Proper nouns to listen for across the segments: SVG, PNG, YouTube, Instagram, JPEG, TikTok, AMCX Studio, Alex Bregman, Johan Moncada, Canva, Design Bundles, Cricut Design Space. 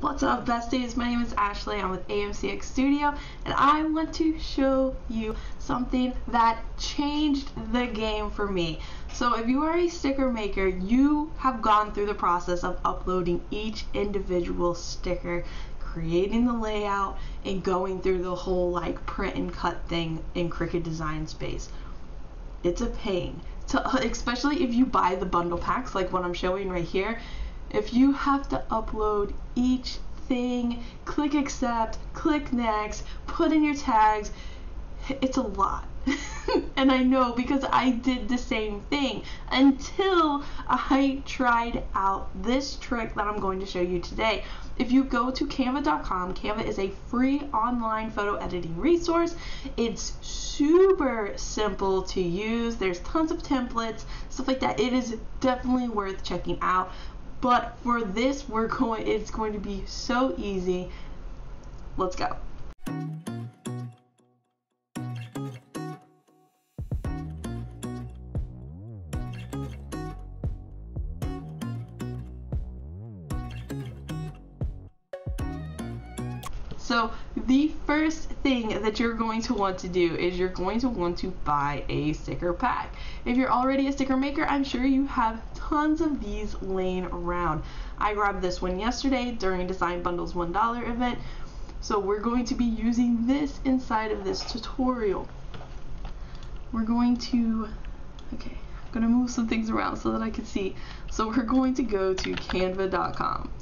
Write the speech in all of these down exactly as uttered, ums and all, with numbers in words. What's up besties, my name is Ashley, I'm with A M C X Studio, and I want to show you something that changed the game for me. So if you are a sticker maker, you have gone through the process of uploading each individual sticker, creating the layout, and going through the whole like print and cut thing in Cricut Design Space. It's a pain, so, especially if you buy the bundle packs like what I'm showing right here. If you have to upload each thing, click accept, click next, put in your tags, it's a lot. And I know because I did the same thing until I tried out this trick that I'm going to show you today. If you go to canva dot com, Canva is a free online photo editing resource. It's super simple to use. There's tons of templates, stuff like that. It is definitely worth checking out. But for this, we're going, it's going to be so easy. Let's go. So the first thing that you're going to want to do is you're going to want to buy a sticker pack. If you're already a sticker maker, I'm sure you have tons of these laying around. I grabbed this one yesterday during Design Bundles one dollar event. So we're going to be using this inside of this tutorial. We're going to, okay, I'm gonna move some things around so that I can see. So we're going to go to canva dot com.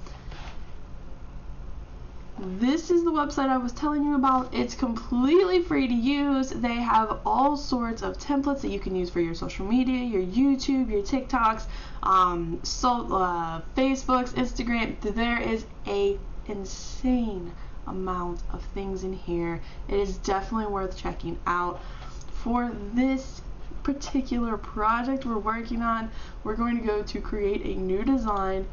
This is the website I was telling you about. It's completely free to use. They have all sorts of templates that you can use for your social media, your YouTube, your TikToks, um, so, uh, Facebooks, Instagram. There is a insane amount of things in here. It is definitely worth checking out. For this particular project we're working on, we're going to go to create a new design,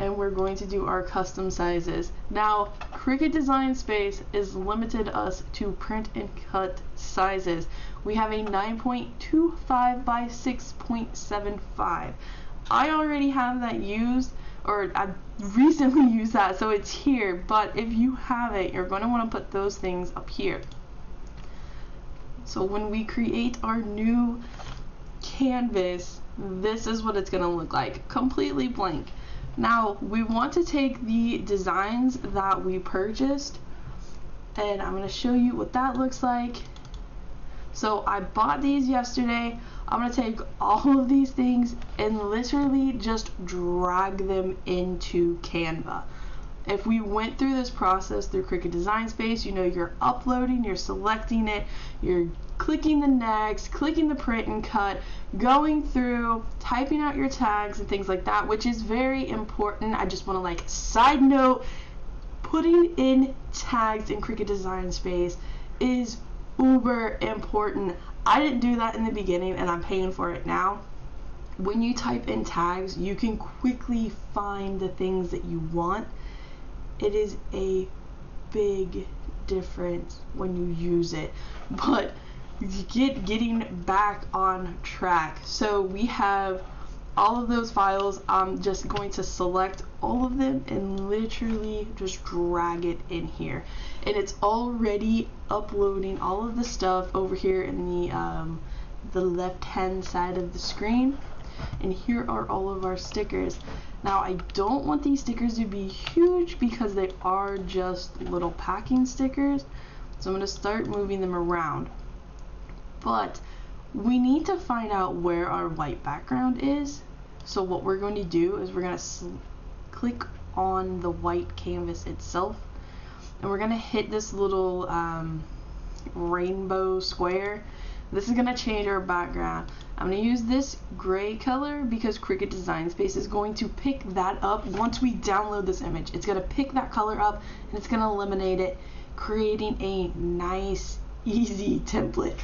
and we're going to do our custom sizes. Now, Cricut Design Space is limited us to print and cut sizes. We have a nine point two five by six point seven five. I already have that used, or I recently used that, so it's here, but if you have it, you're gonna wanna put those things up here. So when we create our new canvas, this is what it's gonna look like, completely blank. Now, we want to take the designs that we purchased, and I'm going to show you what that looks like. So I bought these yesterday. I'm going to take all of these things and literally just drag them into Canva. If we went through this process through Cricut Design Space, you know you're uploading, you're selecting it, you're clicking the next, clicking the print and cut, going through, typing out your tags and things like that, which is very important. I just want to like side note, putting in tags in Cricut Design Space is uber important. I didn't do that in the beginning and I'm paying for it now. When you type in tags, you can quickly find the things that you want. It is a big difference when you use it, but get getting back on track. So we have all of those files. I'm just going to select all of them and literally just drag it in here, and it's already uploading all of the stuff over here in the um, the left hand side of the screen. And here are all of our stickers. Now, I don't want these stickers to be huge because they are just little packing stickers. So I'm going to start moving them around. But we need to find out where our white background is. So what we're going to do is we're going to click on the white canvas itself. And we're going to hit this little um, rainbow square. This is going to change our background. I'm going to use this gray color because Cricut Design Space is going to pick that up once we download this image. It's going to pick that color up and it's going to eliminate it, creating a nice, easy template.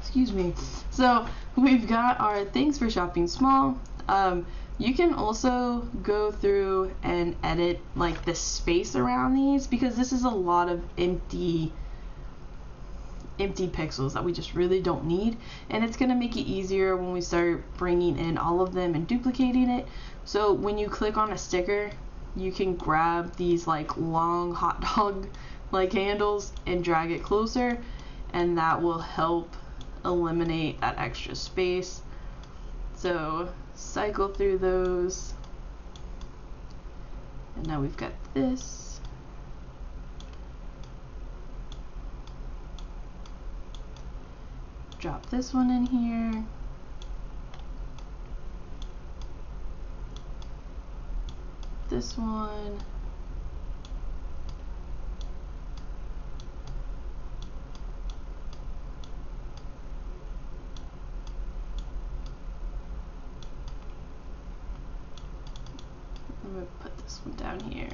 Excuse me. So we've got our thanks for shopping small. Um, you can also go through and edit like the space around these because this is a lot of empty empty pixels that we just really don't need, and it's going to make it easier when we start bringing in all of them and duplicating it. So when you click on a sticker, you can grab these like long hot dog like handles and drag it closer, and that will help eliminate that extra space. So cycle through those, and now we've got this. Drop this one in here. This one. I'm going to put this one down here.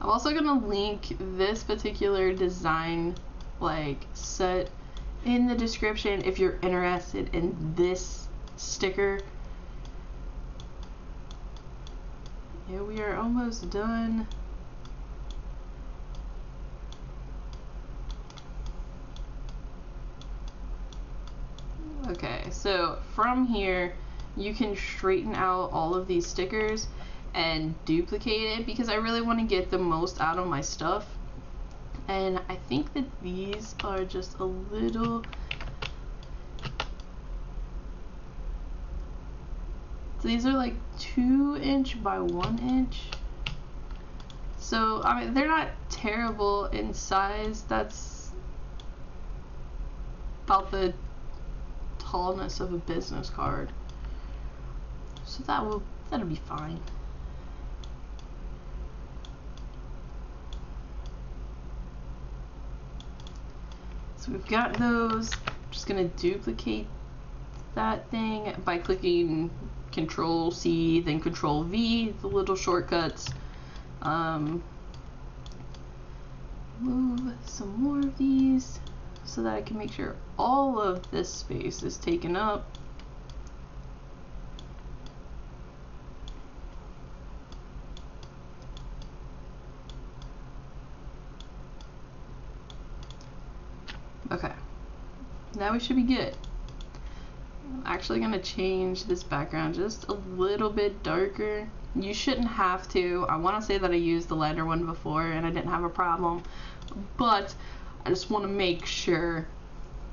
I'm also going to link this particular design like set in the description if you're interested in this sticker. Yeah, we are almost done. Okay, so from here you can straighten out all of these stickers and duplicate it, because I really want to get the most out of my stuff. And I think that these are just a little, so these are like two inch by one inch. So I mean, they're not terrible in size. That's about the tallness of a business card. So that will that'll be fine. So we've got those. I'm just gonna duplicate that thing by clicking Control C, then Control V, the little shortcuts. Um, move some more of these so that I can make sure all of this space is taken up. Okay, now we should be good. I'm actually going to change this background just a little bit darker. You shouldn't have to. I want to say that I used the lighter one before and I didn't have a problem, but I just want to make sure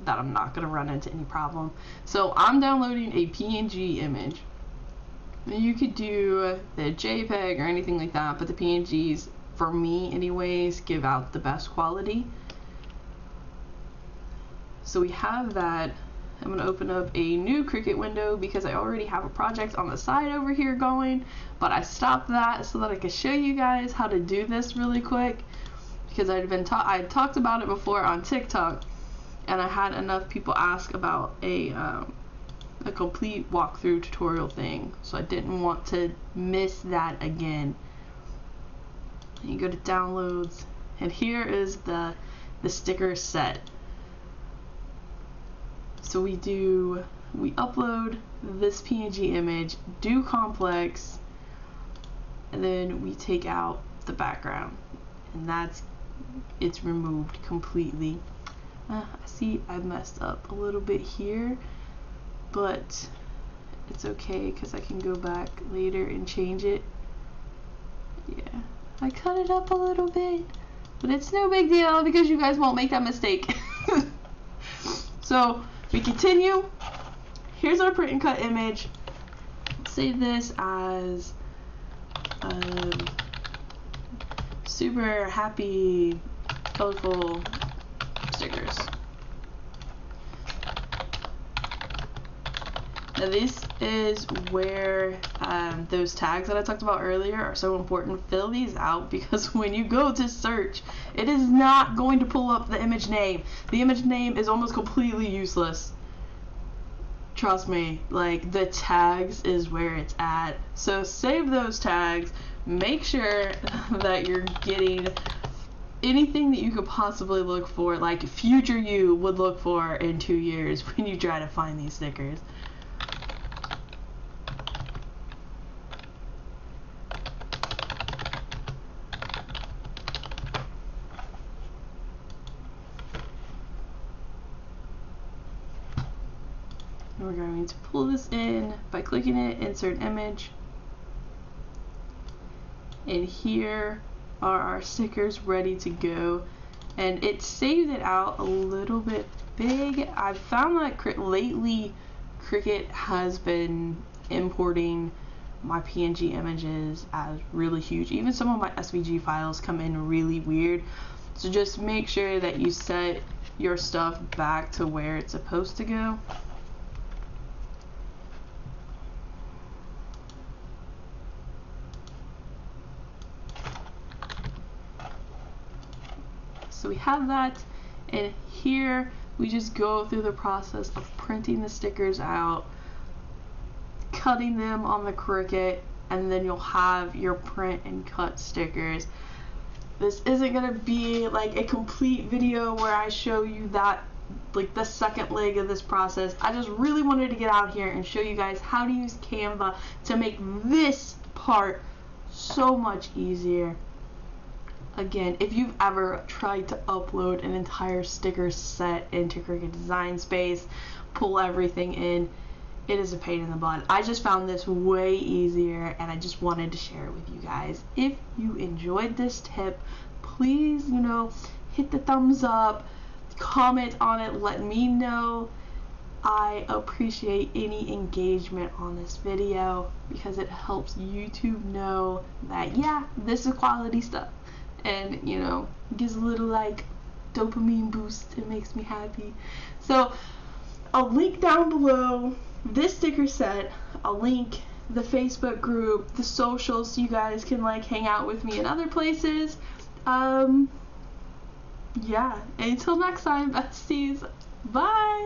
that I'm not going to run into any problem. So I'm downloading a P N G image. You could do the JPEG or anything like that, but the P N Gs, for me anyways, give out the best quality. So we have that. I'm going to open up a new Cricut window because I already have a project on the side over here going, but I stopped that so that I could show you guys how to do this really quick, because I'd been ta I had talked about it before on TikTok, and I had enough people ask about a, um, a complete walkthrough tutorial thing, so I didn't want to miss that again. And you go to downloads, and here is the, the sticker set. So we do, we upload this P N G image, do complex, and then we take out the background, and that's, it's removed completely. Uh, I see I messed up a little bit here, but it's okay because I can go back later and change it. Yeah, I cut it up a little bit, but it's no big deal because you guys won't make that mistake. So we continue. Here's our print and cut image. Save this as um, super happy, colorful stickers. Now this is where um, those tags that I talked about earlier are so important. Fill these out, because when you go to search, it is not going to pull up the image name. The image name is almost completely useless. Trust me, like, the tags is where it's at. So save those tags. Make sure that you're getting anything that you could possibly look for, like future you would look for in two years when you try to find these stickers. And we're going to pull this in by clicking it, insert image. And here are our stickers ready to go. And it saved it out a little bit big. I've found that cr lately Cricut has been importing my P N G images as really huge. Even some of my S V G files come in really weird. So just make sure that you set your stuff back to where it's supposed to go. So we have that, and here we just go through the process of printing the stickers out, cutting them on the Cricut, and then you'll have your print and cut stickers. This isn't going to be like a complete video where I show you that, like the second leg of this process. I just really wanted to get out here and show you guys how to use Canva to make this part so much easier. Again, if you've ever tried to upload an entire sticker set into Cricut Design Space, pull everything in, it is a pain in the butt. I just found this way easier, and I just wanted to share it with you guys. If you enjoyed this tip, please, you know, hit the thumbs up, comment on it, let me know. I appreciate any engagement on this video because it helps YouTube know that, yeah, this is quality stuff. And, you know, gives a little like dopamine boost. It makes me happy. So I'll link down below this sticker set. I'll link the Facebook group, the socials, so you guys can like hang out with me in other places. Um, yeah, until next time, besties. Bye.